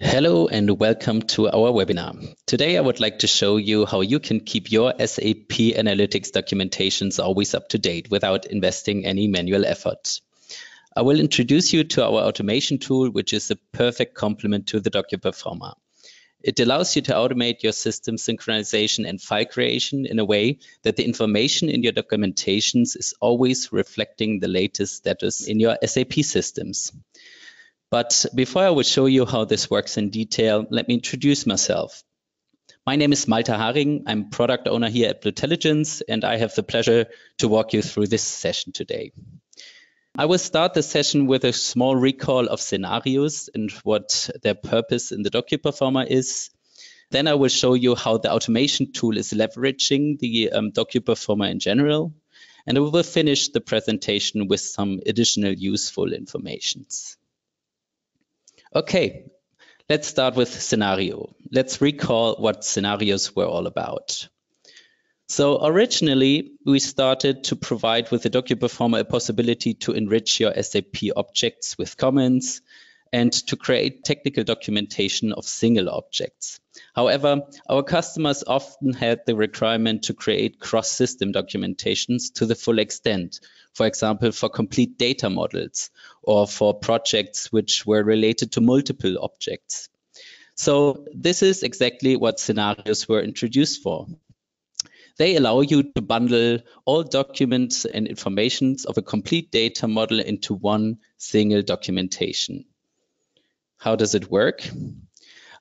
Hello and welcome to our webinar. Today I would like to show you how you can keep your SAP analytics documentations always up to date without investing any manual effort. I will introduce you to our automation tool, which is a perfect complement to the DocuPerformer. It allows you to automate your system synchronization and file creation in a way that the information in your documentations is always reflecting the latest status in your SAP systems. But before I will show you how this works in detail, let me introduce myself. My name is Malte Haring. I'm product owner here at BlueTelligence, and I have the pleasure to walk you through this session today. I will start the session with a small recall of scenarios and what their purpose in the DocuPerformer is. Then I will show you how the automation tool is leveraging the DocuPerformer in general. And we will finish the presentation with some additional useful information. Okay, let's start with scenario. Let's recall what scenarios were all about. So originally, we started to provide with the DocuPerformer a possibility to enrich your SAP objects with comments and to create technical documentation of single objects. However, our customers often had the requirement to create cross-system documentations to the full extent, for example, for complete data models or for projects which were related to multiple objects. So this is exactly what scenarios were introduced for. They allow you to bundle all documents and information of a complete data model into one single documentation. How does it work?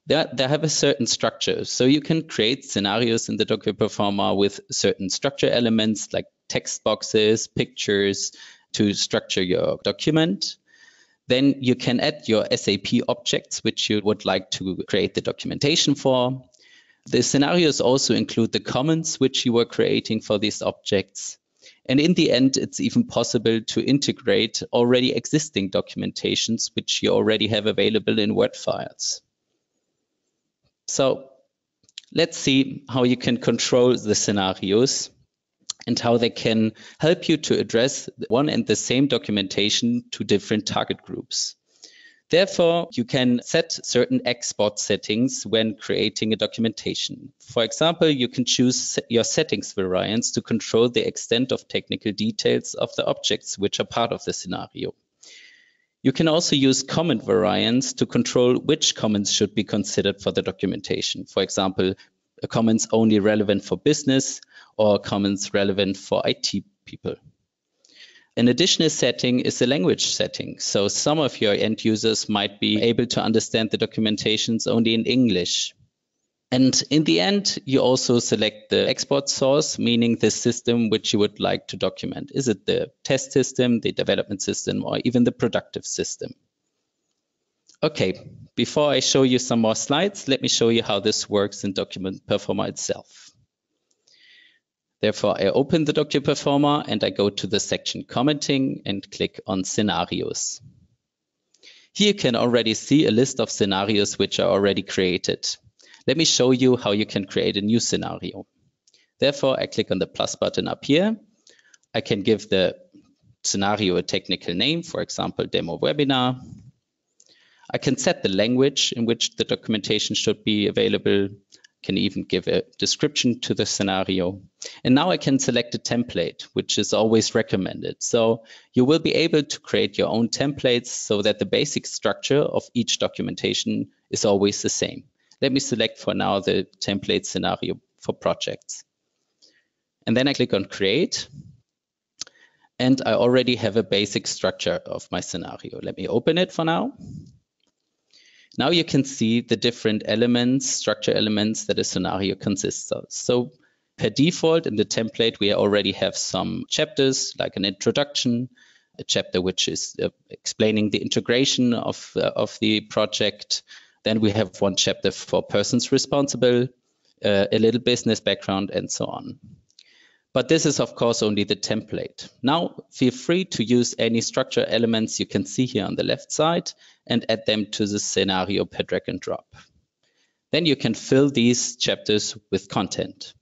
They have a certain structure. So you can create scenarios in the DocuPerformer with certain structure elements like text boxes, pictures to structure your document. Then you can add your SAP objects, which you would like to create the documentation for. The scenarios also include the comments which you were creating for these objects. And in the end, it's even possible to integrate already existing documentations which you already have available in Word files. So let's see how you can control the scenarios and how they can help you to address one and the same documentation to different target groups. Therefore, you can set certain export settings when creating a documentation. For example, you can choose your settings variance to control the extent of technical details of the objects which are part of the scenario. You can also use comment variance to control which comments should be considered for the documentation. For example, comments only relevant for business or comments relevant for IT people. An additional setting is the language setting. So some of your end users might be able to understand the documentations only in English. And in the end, you also select the export source, meaning the system which you would like to document. Is it the test system, the development system, or even the productive system? Okay, before I show you some more slides, let me show you how this works in DocuPerformer itself. Therefore, I open the DocuPerformer and I go to the section Commenting and click on Scenarios. Here you can already see a list of scenarios which are already created. Let me show you how you can create a new scenario. Therefore, I click on the plus button up here. I can give the scenario a technical name, for example, demo webinar. I can set the language in which the documentation should be available. Can even give a description to the scenario. And now I can select a template, which is always recommended. So you will be able to create your own templates so that the basic structure of each documentation is always the same. Let me select for now the template scenario for projects. And then I click on Create. And I already have a basic structure of my scenario. Let me open it for now. Now you can see the different elements, structure elements that a scenario consists of. So per default in the template, we already have some chapters like an introduction, a chapter which is explaining the integration of the project. Then we have one chapter for persons responsible, a little business background and so on. But this is of course only the template. Now feel free to use any structure elements you can see here on the left side and add them to the scenario per drag and drop. Then you can fill these chapters with content.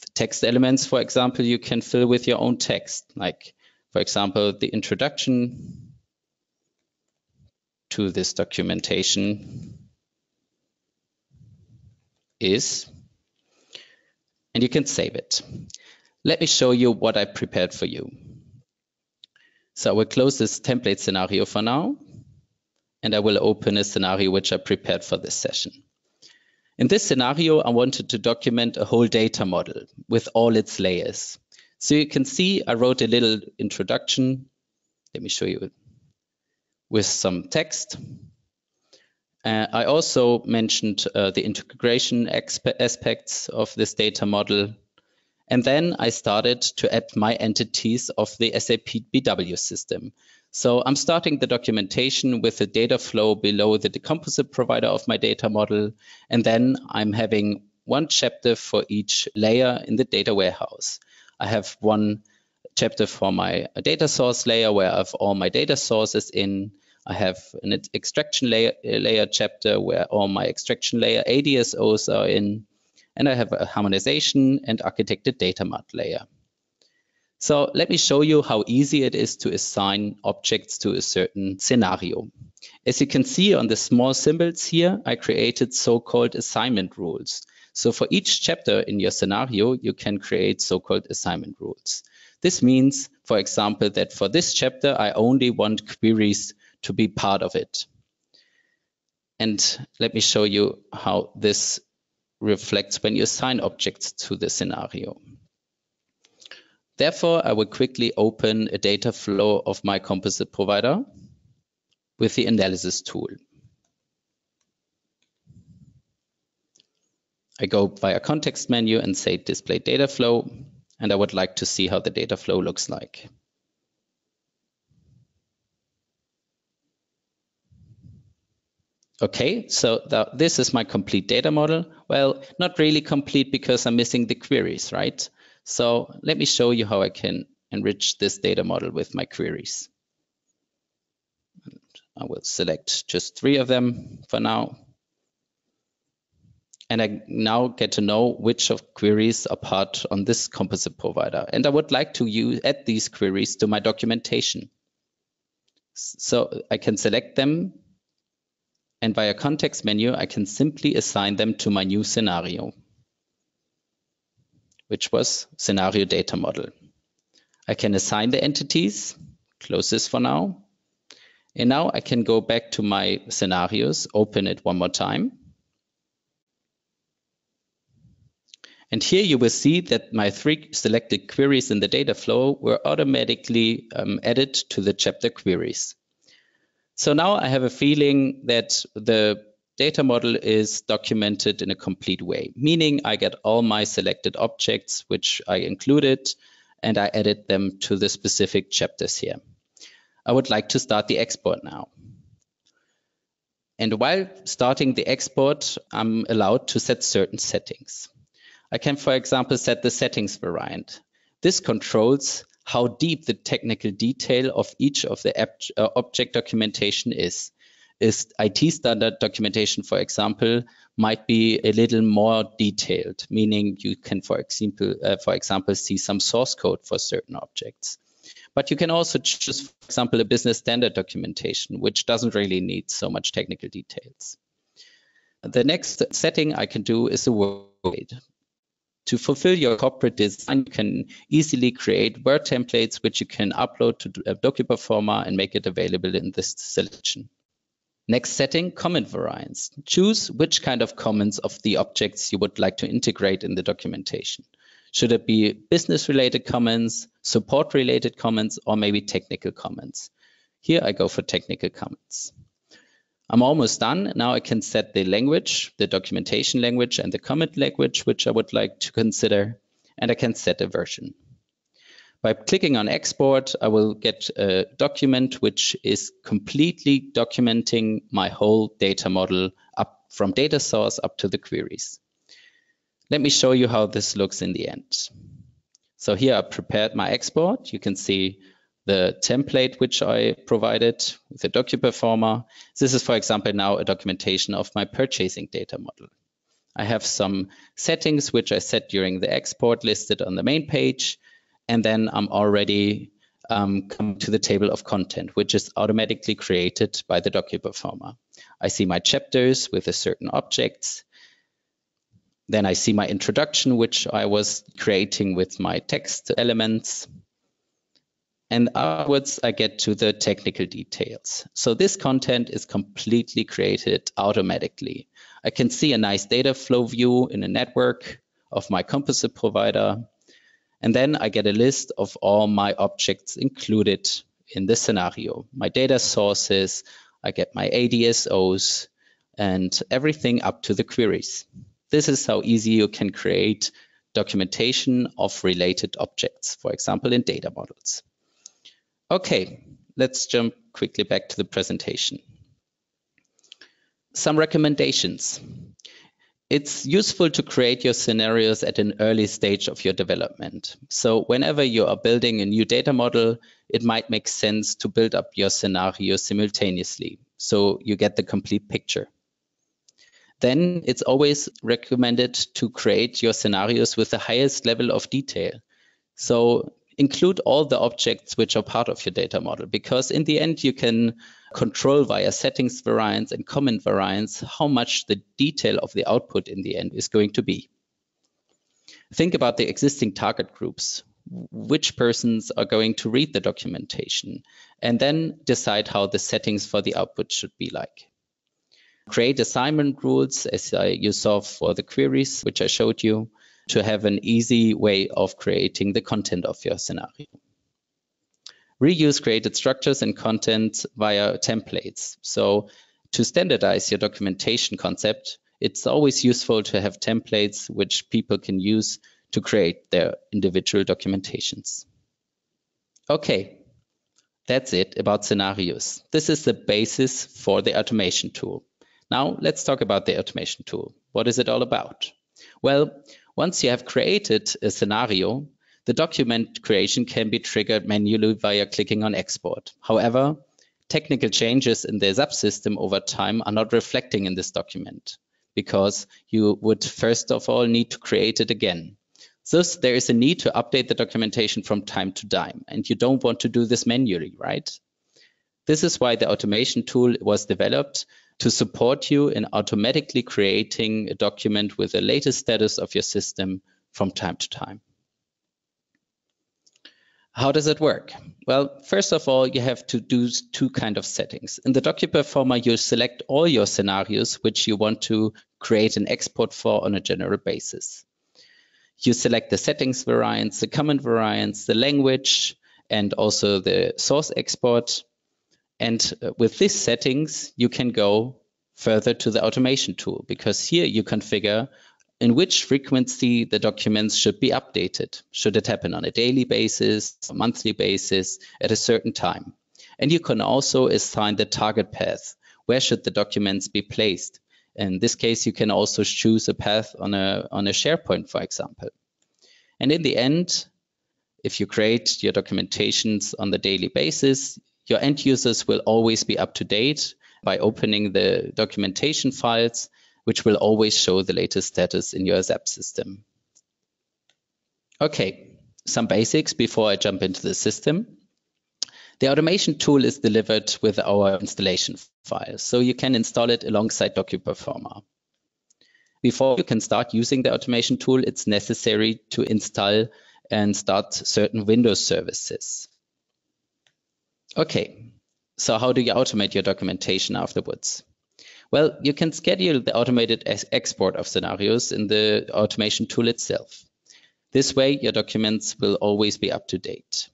The text elements, for example, you can fill with your own text, like for example, the introduction to this documentation is, and you can save it. Let me show you what I prepared for you. So I will close this template scenario for now, and I will open a scenario which I prepared for this session. In this scenario, I wanted to document a whole data model with all its layers. So you can see I wrote a little introduction. Let me show you it with some text. I also mentioned the integration aspects of this data model. And then I started to add my entities of the SAP BW system. So I'm starting the documentation with the data flow below the composite provider of my data model. And then I'm having one chapter for each layer in the data warehouse. I have one chapter for my data source layer where I have all my data sources in. I have an extraction layer chapter where all my extraction layer ADSOs are in. And I have a harmonization and architected data mart layer. So let me show you how easy it is to assign objects to a certain scenario. As you can see on the small symbols here, I created so-called assignment rules. So for each chapter in your scenario, you can create so-called assignment rules. This means, for example, that for this chapter, I only want queries to be part of it. And let me show you how this reflects when you assign objects to the scenario. Therefore, I will quickly open a data flow of my composite provider with the analysis tool. I go via context menu and say display data flow, and I would like to see how the data flow looks like. Okay, so this is my complete data model. Well, not really complete because I'm missing the queries, right? So let me show you how I can enrich this data model with my queries. I will select just 3 of them for now. And I now get to know which of queries are part on this composite provider. And I would like to add these queries to my documentation. So I can select them. And via context menu, I can simply assign them to my new scenario, which was scenario data model. I can assign the entities, close this for now. And now I can go back to my scenarios, open it one more time. And here you will see that my 3 selected queries in the data flow were automatically added to the chapter queries. So now I have a feeling that the data model is documented in a complete way, meaning I get all my selected objects, which I included, and I added them to the specific chapters here. I would like to start the export now. And while starting the export, I'm allowed to set certain settings. I can, for example, set the settings variant. This controls how deep the technical detail of each of the object documentation is. IT standard documentation, for example, might be a little more detailed, meaning you can, for example, see some source code for certain objects. But you can also choose, for example, a business standard documentation, which doesn't really need so much technical details. The next setting I can do is a workload. To fulfill your corporate design, you can easily create Word templates, which you can upload to DocuPerformer and make it available in this selection. Next setting, comment variants. Choose which kind of comments of the objects you would like to integrate in the documentation. Should it be business-related comments, support-related comments, or maybe technical comments? Here I go for technical comments. I'm almost done. Now I can set the language, the documentation language, and the comment language, which I would like to consider, and I can set a version. By clicking on export, I will get a document which is completely documenting my whole data model up from data source up to the queries. Let me show you how this looks in the end. So here I prepared my export. You can see the template which I provided with the DocuPerformer. This is, for example, now a documentation of my purchasing data model. I have some settings which I set during the export listed on the main page, and then I'm already come to the table of content, which is automatically created by the DocuPerformer. I see my chapters with a certain objects, Then I see my introduction, which I was creating with my text elements. And afterwards, I get to the technical details. So this content is completely created automatically. I can see a nice data flow view in a network of my composite provider. And then I get a list of all my objects included in this scenario. My data sources, I get my ADSOs, and everything up to the queries. This is how easy you can create documentation of related objects, for example, in data models. Okay, let's jump quickly back to the presentation. Some recommendations. It's useful to create your scenarios at an early stage of your development. So whenever you are building a new data model, it might make sense to build up your scenario simultaneously, so you get the complete picture. Then it's always recommended to create your scenarios with the highest level of detail. So include all the objects which are part of your data model, because in the end you can control via settings variance and comment variance how much the detail of the output in the end is going to be. Think about the existing target groups, which persons are going to read the documentation, and then decide how the settings for the output should be like. Create assignment rules, as you saw for the queries, which I showed you, to have an easy way of creating the content of your scenario. Reuse created structures and content via templates. So to standardize your documentation concept, it's always useful to have templates which people can use to create their individual documentations. Okay, that's it about scenarios. This is the basis for the automation tool. Now let's talk about the automation tool. What is it all about? Well, once you have created a scenario, the document creation can be triggered manually via clicking on export. However, technical changes in the subsystem over time are not reflecting in this document, because you would first of all need to create it again. Thus, there is a need to update the documentation from time to time, and you don't want to do this manually, right? This is why the automation tool was developed, to support you in automatically creating a document with the latest status of your system from time to time. How does it work? Well, first of all, you have to do two kinds of settings. In the DocuPerformer, you select all your scenarios which you want to create an export for on a general basis. You select the settings variance, the comment variance, the language, and also the source export. And with these settings, you can go further to the automation tool, because here you configure in which frequency the documents should be updated. Should it happen on a daily basis, a monthly basis, at a certain time? And you can also assign the target path. Where should the documents be placed? In this case, you can also choose a path on a SharePoint, for example. And in the end, if you create your documentations on the daily basis, your end users will always be up to date by opening the documentation files, which will always show the latest status in your SAP system. Okay, some basics before I jump into the system. The automation tool is delivered with our installation file, so you can install it alongside DocuPerformer. Before you can start using the automation tool, it's necessary to install and start certain Windows services. Okay, so how do you automate your documentation afterwards? Well, you can schedule the automated export of scenarios in the automation tool itself. This way, your documents will always be up to date.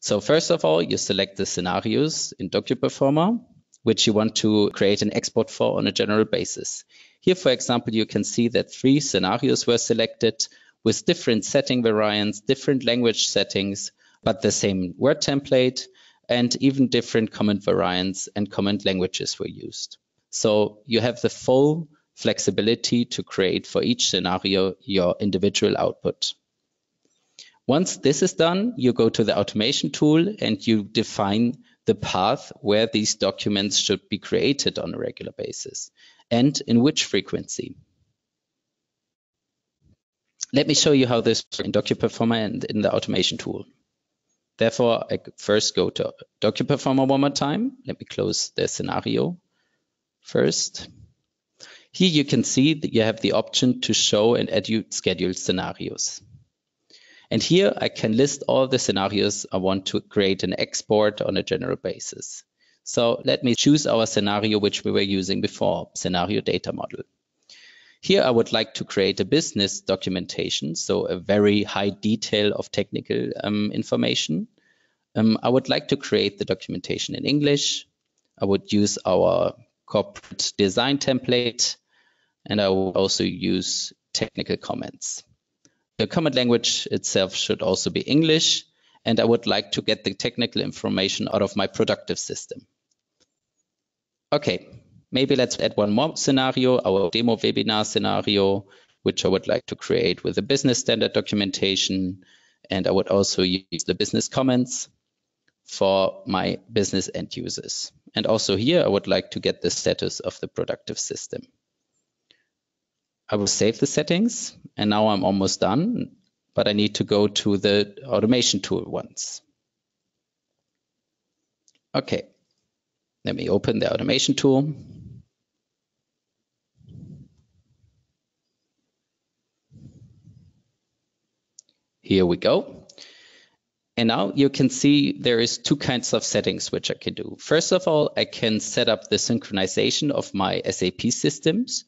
So first of all, you select the scenarios in DocuPerformer, which you want to create an export for on a general basis. Here, for example, you can see that 3 scenarios were selected with different setting variants, different language settings, but the same Word template, and even different comment variants and comment languages were used. So you have the full flexibility to create for each scenario your individual output. Once this is done, you go to the automation tool and you define the path where these documents should be created on a regular basis and in which frequency. Let me show you how this works in DocuPerformer and in the automation tool. Therefore, I first go to DocuPerformer one more time. Let me close the scenario first. Here you can see that you have the option to show and add your scheduled scenarios. And here I can list all the scenarios I want to create and export on a general basis. So let me choose our scenario which we were using before, scenario data model. Here I would like to create a business documentation, so a very high detail of technical information. I would like to create the documentation in English. I would use our corporate design template, and I will also use technical comments. The comment language itself should also be English, and I would like to get the technical information out of my productive system. Okay, maybe let's add one more scenario, our demo webinar scenario, which I would like to create with the business standard documentation, and I would also use the business comments for my business end users. And also here, I would like to get the status of the productive system. I will save the settings, and now I'm almost done, but I need to go to the automation tool once. Okay, let me open the automation tool. Here we go. And now you can see there is two kinds of settings which I can do. First of all, I can set up the synchronization of my SAP systems.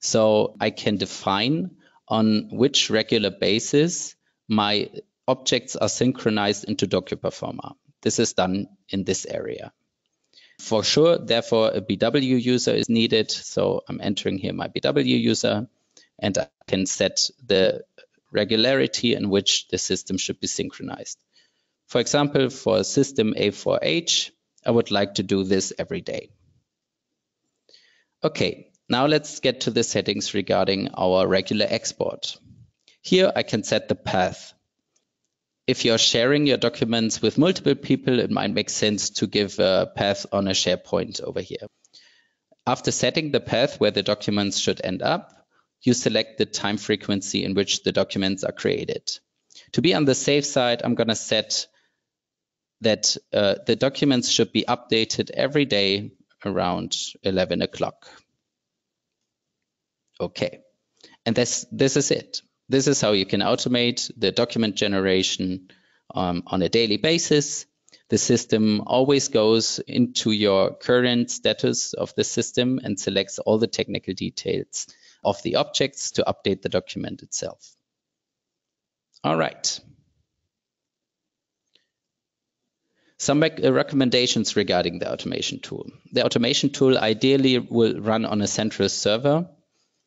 So I can define on which regular basis my objects are synchronized into DocuPerformer. This is done in this area. For sure, therefore, a BW user is needed. So I'm entering here my BW user, and I can set the regularity in which the system should be synchronized. For example, for system A4H, I would like to do this every day. Okay, now let's get to the settings regarding our regular export. Here I can set the path. If you're sharing your documents with multiple people, it might make sense to give a path on a SharePoint over here. After setting the path where the documents should end up, you select the time frequency in which the documents are created. To be on the safe side, I'm going to set that the documents should be updated every day around 11 o'clock. Okay, and this is it. This is how you can automate the document generation on a daily basis. The system always goes into your current status of the system and selects all the technical details of the objects to update the document itself. All right. Some recommendations regarding the automation tool. The automation tool ideally will run on a central server.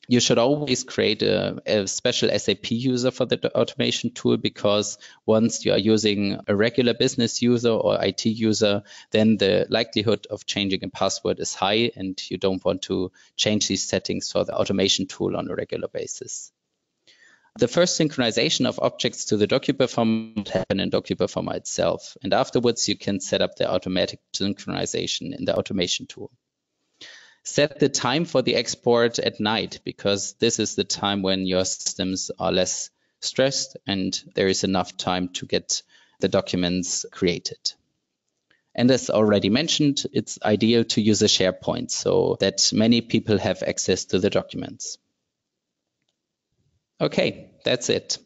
You should always create a special SAP user for the automation tool, because once you are using a regular business user or IT user, then the likelihood of changing a password is high, and you don't want to change these settings for the automation tool on a regular basis. The first synchronization of objects to the DocuPerformer happens in DocuPerformer itself, and afterwards you can set up the automatic synchronization in the automation tool. Set the time for the export at night, because this is the time when your systems are less stressed and there is enough time to get the documents created. And as already mentioned, it's ideal to use a SharePoint so that many people have access to the documents. Okay, that's it.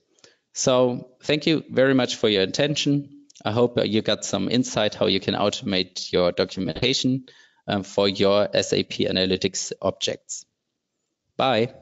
So thank you very much for your attention. I hope you got some insight how you can automate your documentation for your SAP Analytics objects. Bye.